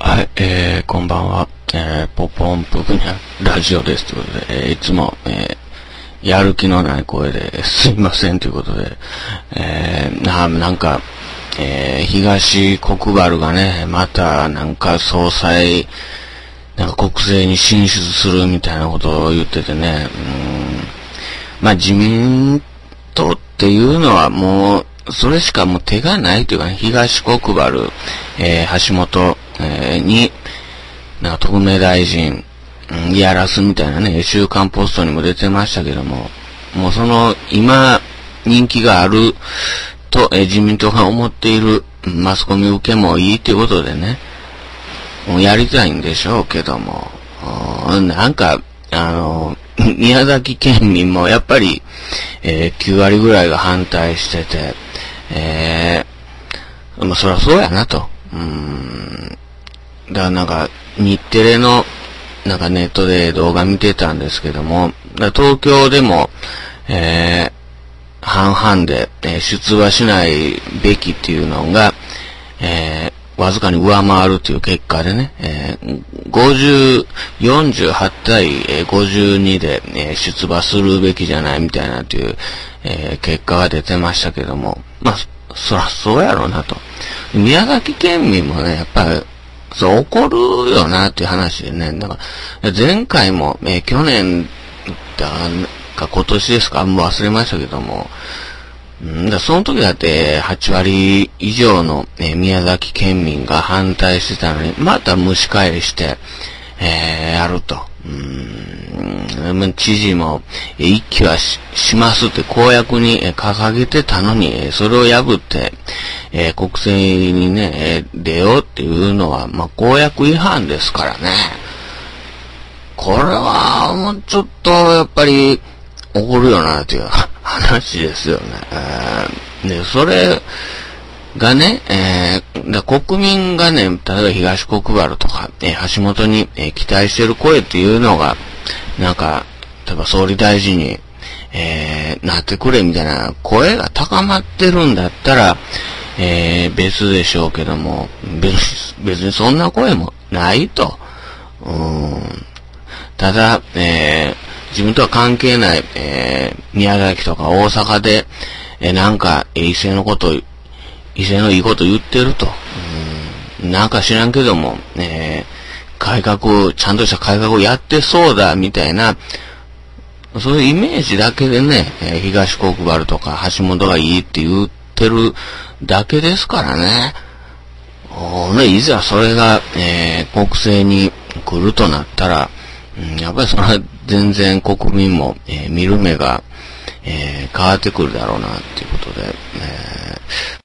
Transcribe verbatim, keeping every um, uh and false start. はい、えー、こんばんは。えー、ポポンプクニャラジオです。ということで、えー、いつも、えー、やる気のない声ですいませんということで、えー、な、なんか、えー、東国原がね、また、なんか、総裁、なんか国政に進出するみたいなことを言っててね、うん、まあ、自民党っていうのはもう、それしかもう手がないというかね、東国原、えー、橋本、えー、に、なんか特命大臣、うん、やらすみたいなね、週刊ポストにも出てましたけども、もうその、今、人気があると、えー、自民党が思っている、マスコミ受けもいいということでね、もうやりたいんでしょうけども、なんか、あの、宮崎県民もやっぱり、えー、きゅう割ぐらいが反対してて、えー、まあ、そりゃそうやなと。うーん。だからなんか、日テレの、なんかネットで動画見てたんですけども、だ東京でも、えー、半々で、えー、出馬しないべきっていうのが、えー、わずかに上回るという結果でね、えー、ごじゅう、よんじゅうはち対ごじゅうにで、えー、出馬するべきじゃないみたいなという、えー、結果が出てましたけども、まあ、そらそうやろうなと。宮崎県民もね、やっぱり、そう怒るよなっていう話でね、だから、前回も、えー、去年だか今年ですか、もう忘れましたけども、んだその時だってはち割以上の、えー、宮崎県民が反対してたのに、また蒸し返りして、えー、やると。うーん、知事も、一気は し, しますって公約に掲げてたのに、それを破って、えー、国政にね、出ようっていうのは、まあ、公約違反ですからね。これは、もうちょっと、やっぱり、怒るよな、という話ですよね。えー、で、それがね、えー、だ国民がね、例えば東国原とか、えー、橋本に、えー、期待してる声っていうのが、なんか、例えば総理大臣に、えー、なってくれみたいな声が高まってるんだったら、えー、別でしょうけども、別、別にそんな声もないと。うーん、ただ、えー、自分とは関係ない、えー、宮崎とか大阪で、えー、なんか、異性のことを、異性のいいこと言ってると。うん、なんか知らんけども、えー、改革、ちゃんとした改革をやってそうだ、みたいな、そういうイメージだけでね、えー、東国原とか橋本がいいって言ってるだけですからね。おね、いざそれが、えー、国政に来るとなったら、うん、やっぱりそれは全然国民も、えー、見る目が、えー、変わってくるだろうな、っていうことで、えー